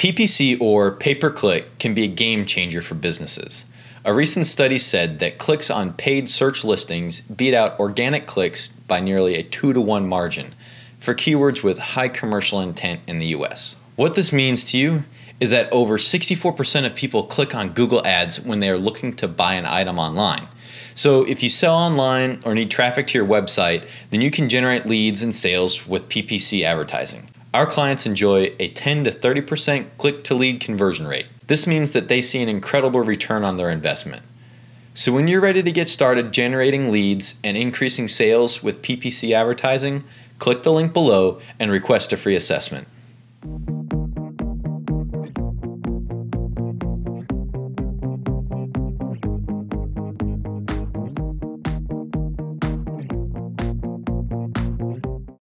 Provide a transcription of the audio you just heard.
PPC, or pay-per-click, can be a game changer for businesses. A recent study said that clicks on paid search listings beat out organic clicks by nearly a 2-to-1 margin for keywords with high commercial intent in the US. What this means to you is that over 64% of people click on Google Ads when they are looking to buy an item online. So if you sell online or need traffic to your website, then you can generate leads and sales with PPC advertising. Our clients enjoy a 10 to 30% click-to-lead conversion rate. This means that they see an incredible return on their investment. So when you're ready to get started generating leads and increasing sales with PPC advertising, click the link below and request a free assessment.